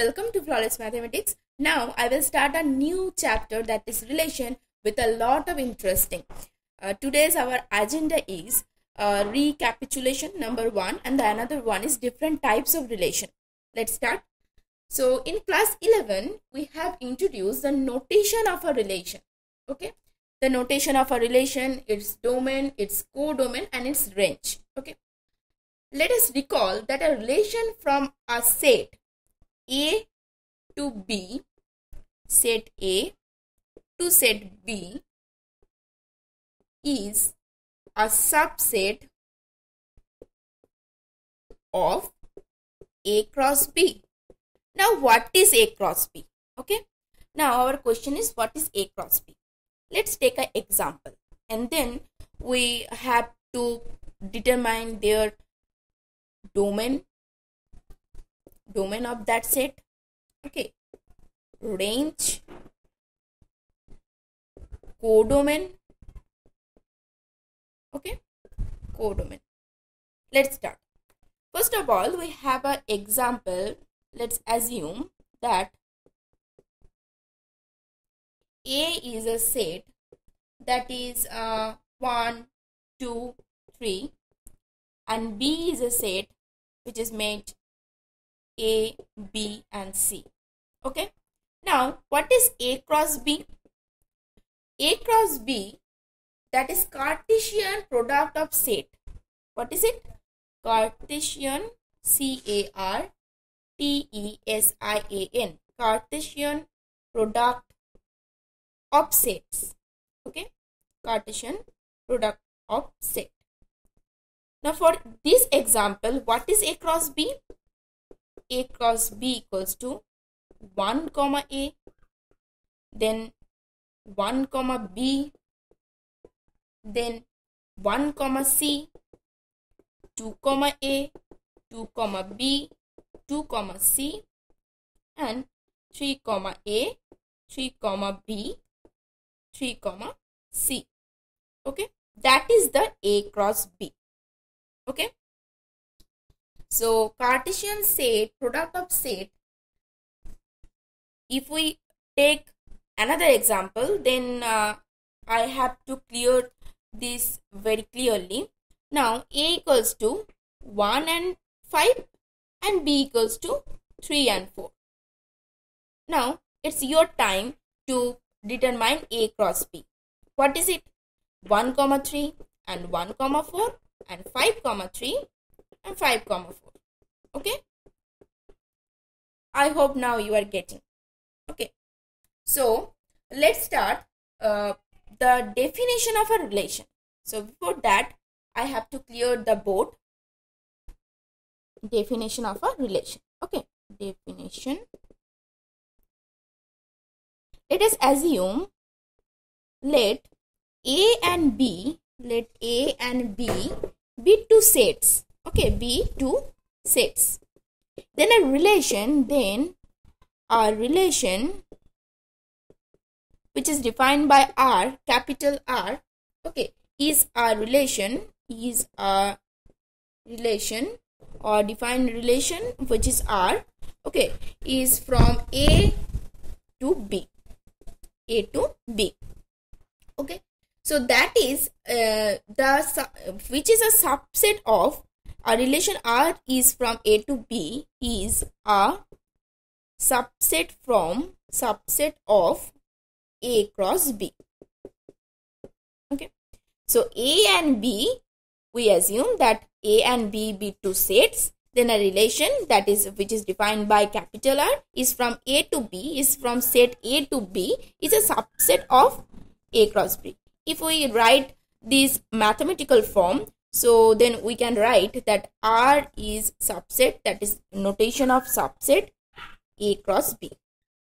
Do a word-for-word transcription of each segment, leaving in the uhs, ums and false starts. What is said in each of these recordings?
Welcome to Flawless Mathematics. Now I will start a new chapter, that is relation, with a lot of interesting. Uh, today's our agenda is uh, recapitulation number one, and the another one is different types of relation. Let's start. So in class eleven we have introduced the notation of a relation. Okay, the notation of a relation, its domain, its codomain, and its range. Okay, let us recall that a relation from a set A to B, set A to set B, is a subset of A cross B. Now, what is A cross B? Okay. Now, our question is, what is A cross B? Let's take an example, and then we have to determine their domain. domain of that set, okay, range, codomain, okay, codomain. Let's start. First of all, we have an example. Let's assume that A is a set that is uh, one, two, three, and B is a set which is made A, B, and C. Okay. Now, what is A cross B? A cross B, that is Cartesian product of set. What is it? Cartesian, C A R T E S I A N. Cartesian product of sets. Okay. Cartesian product of set. Now, for this example, what is A cross B? A cross B equals to one comma A, then one comma B, then one comma C, two comma A, two comma B, two comma C, and three comma A, three comma B, three comma C. Okay, that is the A cross B. Okay. So, Cartesian set, product of set. If we take another example, then uh, I have to clear this very clearly. Now, A equals to one and five, and B equals to three and four. Now, it's your time to determine A cross B. What is it? one comma three, and one comma four, and five comma three. And five comma four. Okay, I hope now you are getting. Okay, so let's start uh, the definition of a relation. So before that, I have to clear the board. Definition of a relation. Okay, definition. Let us assume let A and B let A and B be two sets. Okay, B two sets. Then a relation, then a relation which is defined by R, capital R, okay, is a relation, is a relation or defined relation which is R, okay, is from A to B, A to B, okay. So that is uh, the, which is a subset of a relation R is from A to B, is a subset from subset of A cross B. Okay. So A and B, we assume that A and B be two sets. Then a relation that is which is defined by capital R is from A to B, is from set A to B, is a subset of A cross B. If we write this mathematical form, so then we can write that R is subset, that is notation of subset A cross B.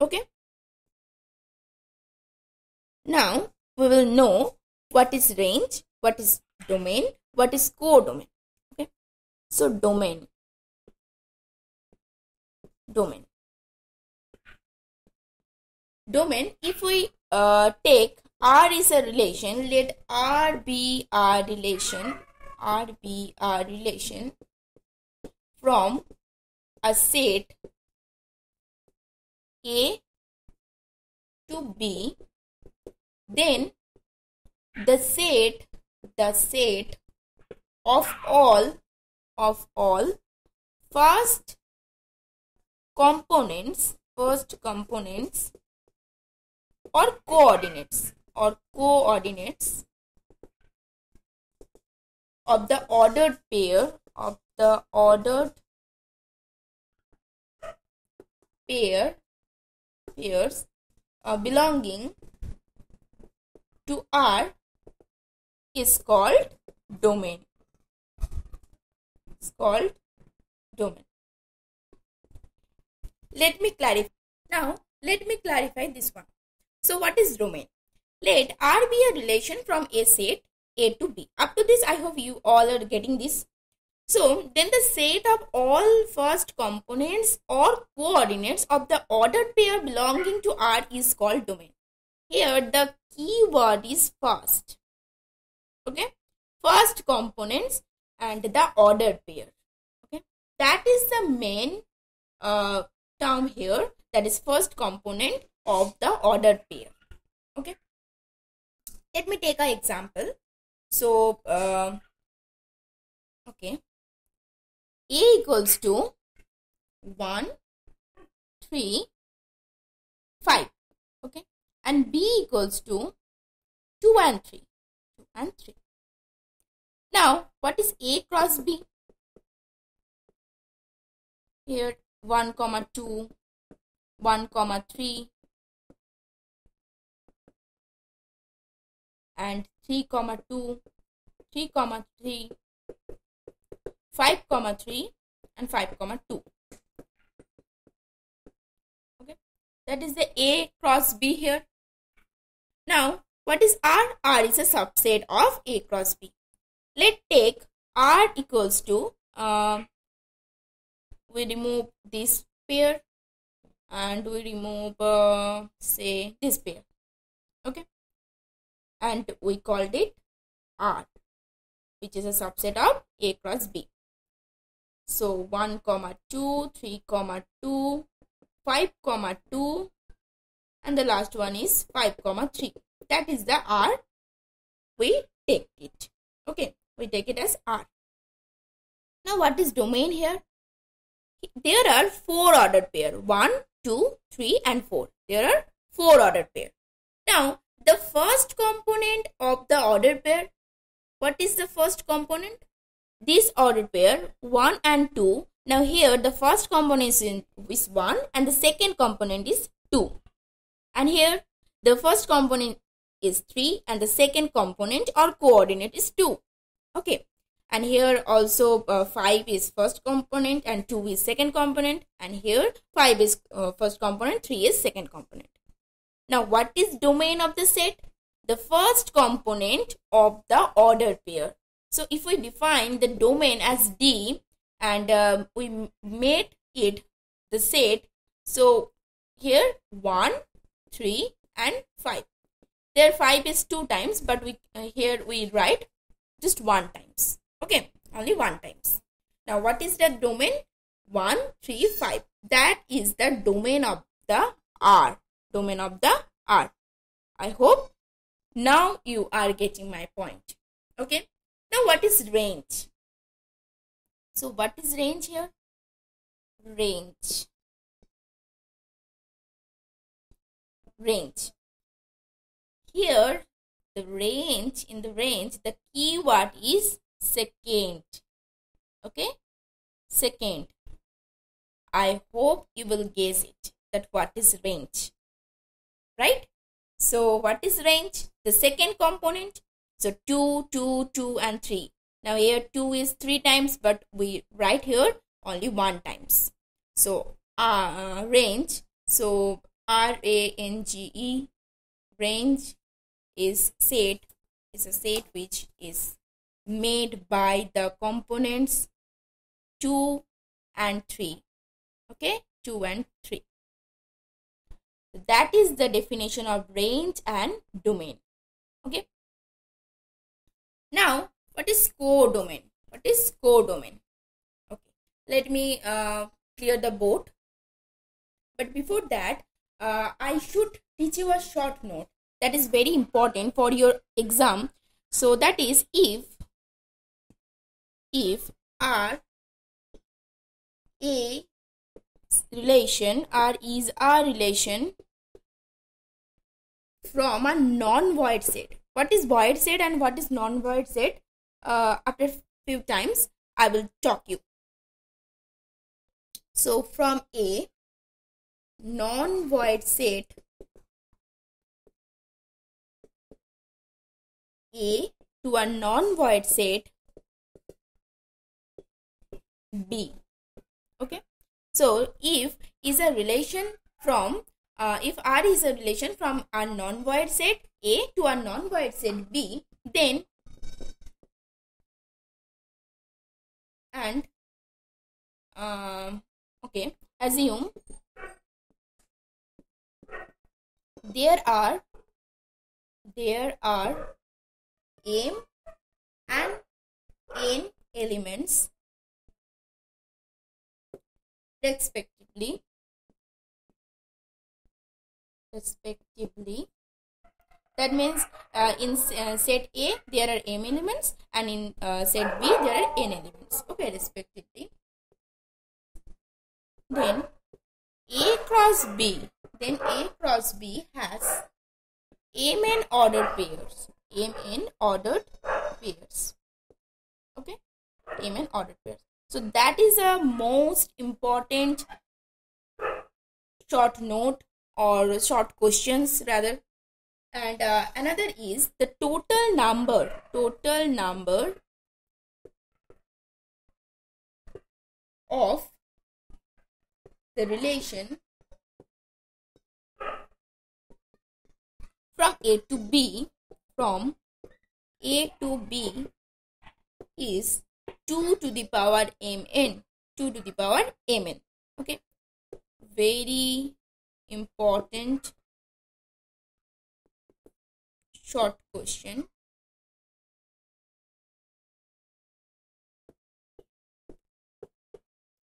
Okay. Now we will know what is range, what is domain, what is codomain. Okay. So domain. Domain. Domain. If we uh, take R is a relation, let R be a relation. R be a relation from a set A to B, then the set the set of all of all first components first components or coordinates or coordinates of the ordered pair of the ordered pair pairs uh, belonging to R is called domain. It's called domain. Let me clarify. Now, let me clarify this one. So, what is domain? Let R be a relation from a set A to B. Up to this, I hope you all are getting this. So, then the set of all first components or coordinates of the ordered pair belonging to R is called domain. Here, the key word is first. Okay, first components and the ordered pair. Okay, that is the main uh, term here. That is first component of the ordered pair. Okay, let me take an example. So, uh, okay, A equals to one, three, five. Okay, and B equals to two and three. two and three. Now, what is A cross B? Here, one, two. one, three and three, two, three, three, five, three and five, two. Okay, that is the A cross B here. Now, what is R? R is a subset of A cross B. Let's take R equals to, uh, we remove this pair. And we remove, uh, say, this pair. Okay. And we called it R, which is a subset of A cross B. So, one, two, three, two, five, two, and the last one is five, three. That is the R. We take it. Okay. We take it as R. Now, what is domain here? There are four ordered pair. one, two, three and four. There are four ordered pair. Now, the first component of the ordered pair, what is the first component? This ordered pair, one and two. Now, here the first component is, in, is one and the second component is two. And here the first component is three and the second component or coordinate is two. Okay. And here also uh, five is first component and two is second component. And here five is uh, first component, three is second component. Now, what is domain of the set? The first component of the ordered pair. So, if we define the domain as D and uh, we made it the set. So, here one, three and five. There five is two times, but we uh, here we write just one times. Okay, only one times. Now, what is the domain? one, three, five. That is the domain of the R. Domain of the R. I hope now you are getting my point. Okay. Now, what is range? So, what is range here? Range. Range. Here, the range, in the range, the keyword is second. Okay, second. I hope you will guess it, that what is range, right? So, what is range? The second component. So, two, two, two and three. Now, here two is three times, but we write here only one times. So, uh, range. So, R A N G E, range is set, is a set which is made by the components two and three. Okay, two and three. That is the definition of range and domain. Okay. Now, what is codomain? What is codomain? Okay, let me uh, clear the board. But before that, uh, I should teach you a short note that is very important for your exam. So that is, if if R a relation R is a relation from a non-void set. What is void set and what is non-void set? Uh, after a few times I will talk you. So from a non-void set A to a non-void set B. Okay. So if is a relation from uh, if R is a relation from a non-void set A to a non-void set B, then and uh, okay, assume there are there are m and n elements respectively respectively that means uh, in uh, set A there are m elements and in uh, set B there are n elements, okay, respectively. Then A cross B, then A cross B has m n ordered pairs, m n ordered pairs, okay, m n ordered pairs. So that is a most important short note or short questions rather. And uh, another is the total number, total number of the relation from A to B, from A to B is two to the power mn, two to the power mn, okay, very important short question.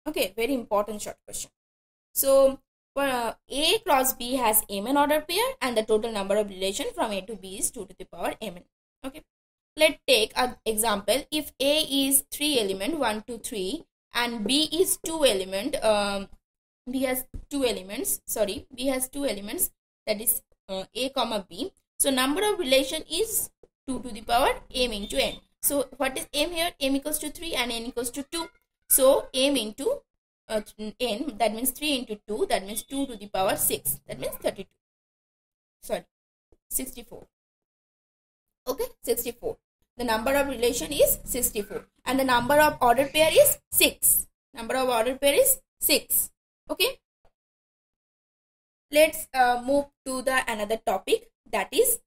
Okay, very important short question. So uh, A cross B has mn order pair and the total number of relation from A to B is two to the power mn, okay. Let's take an example. If A is three element one, two, three and B is two element, um, B has two elements, sorry, B has two elements, that is uh, A comma B. So number of relation is two to the power m into n. So what is m here? M equals to three and n equals to two. So m into uh, n, that means three into two, that means two to the power six, that means thirty-two, sorry, sixty-four. Okay, sixty-four. The number of relation is sixty-four and the number of ordered pair is six. Number of ordered pair is six. Okay. Let's uh, move to the another topic, that is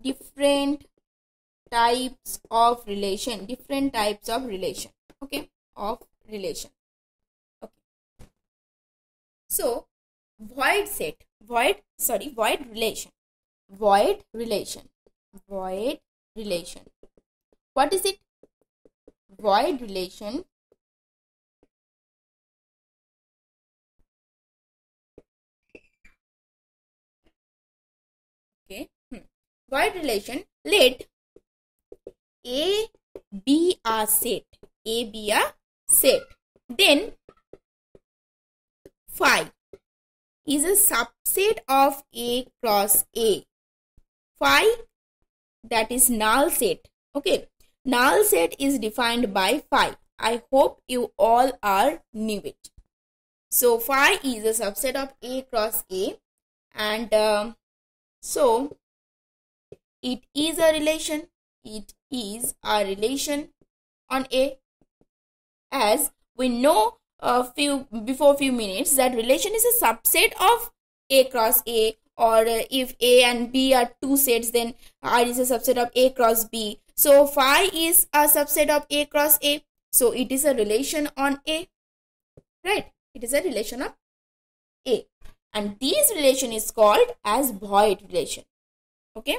different types of relation. Different types of relation. Okay. Of relation. Okay. So void set. Void. Sorry. Void relation. Void relation. Void relation. What is it? Void relation okay hmm. void relation. Let A be a set, A be a set, then phi is a subset of A cross A. Phi, that is null set, okay, null set is defined by phi. I hope you all are knew it. So phi is a subset of A cross A and uh, so it is a relation, it is a relation on A. As we know uh, few before few minutes that relation is a subset of A cross A, or uh, if A and B are two sets, then R is a subset of A cross B. So phi is a subset of A cross A. So it is a relation on A, right? It is a relation of A. And this relation is called as void relation. Okay.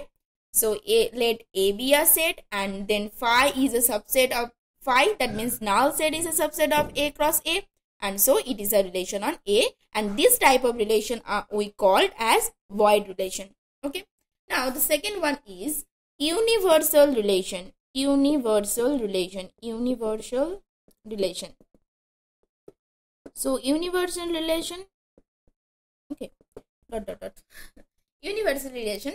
So A, let A be a set and then phi is a subset of phi. That means null set is a subset of A cross A. and so it is a relation on A, and this type of relation are we called as void relation. Okay. Now the second one is universal relation. Universal relation. Universal relation. So universal relation. Okay. Dot dot dot. Universal relation.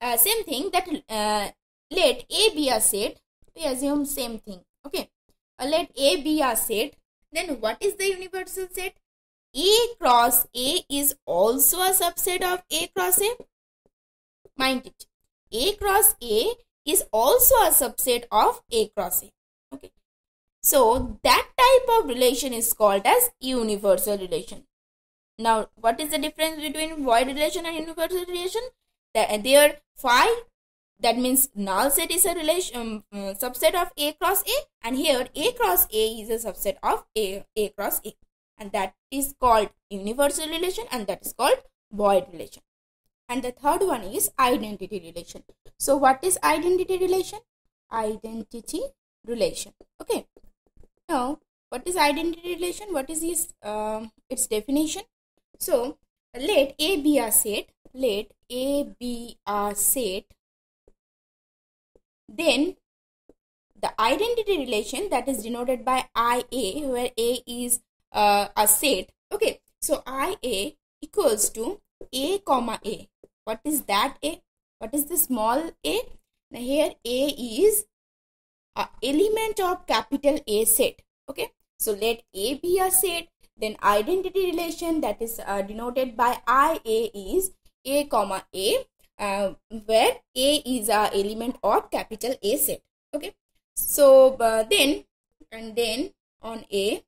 Uh, same thing that uh, let A be a set. We assume same thing. Okay. Uh, let A be a set. Then what is the universal set? A cross A is also a subset of A cross A. Mind it. A cross A is also a subset of A cross A. Okay. So that type of relation is called as universal relation. Now what is the difference between void relation and universal relation? They are phi. That means null set is a relation um, um, subset of A cross A, and here A cross A is a subset of A, A cross A, and that is called universal relation, and that is called void relation. And the third one is identity relation. So what is identity relation? Identity relation. Okay. Now what is identity relation? What is its, um, its definition? So let A be a set. Let A be a set. Then the identity relation that is denoted by I A, where A is uh, a set. Okay, so I A equals to A comma A. What is that A? What is the small A? Now here A is an element of capital A set. Okay, so let A be a set. Then identity relation that is uh, denoted by I A is A comma A. Uh, where A is a element of capital A set. Okay. So uh, then and then on A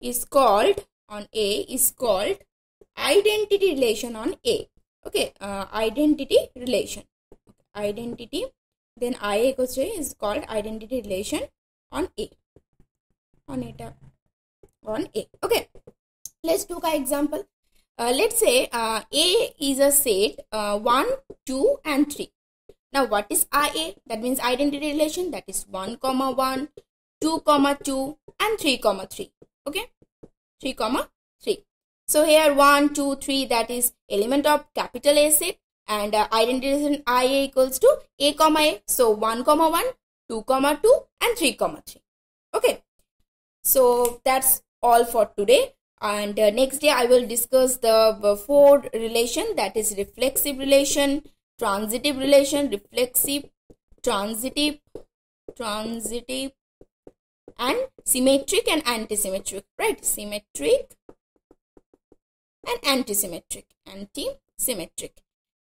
is called on A is called identity relation on A. Okay. Uh, identity relation. Identity. Then I A equals to A is called identity relation on A. On A. On A. Okay. Let's do an example. Uh, let's say uh, A is a set uh, one, two and three. Now what is I A? That means identity relation, that is one, one, two, two and three, three. Okay, three, three. So here one, two, three, that is element of capital A set, and uh, identity relation I A equals to A, A. So one, one, two, two and three, three. Okay, so that's all for today. And uh, next day I will discuss the uh, four relation, that is reflexive relation, transitive relation, reflexive, transitive, transitive, and symmetric and antisymmetric, right? Symmetric and antisymmetric, antisymmetric.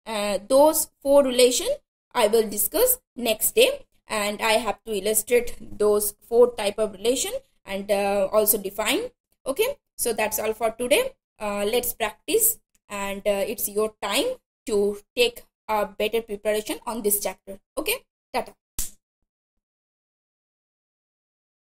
Uh, those four relation I will discuss next day, and I have to illustrate those four type of relation and uh, also define. Okay. So that's all for today. Uh, let's practice, and uh, it's your time to take a better preparation on this chapter. Okay, tata.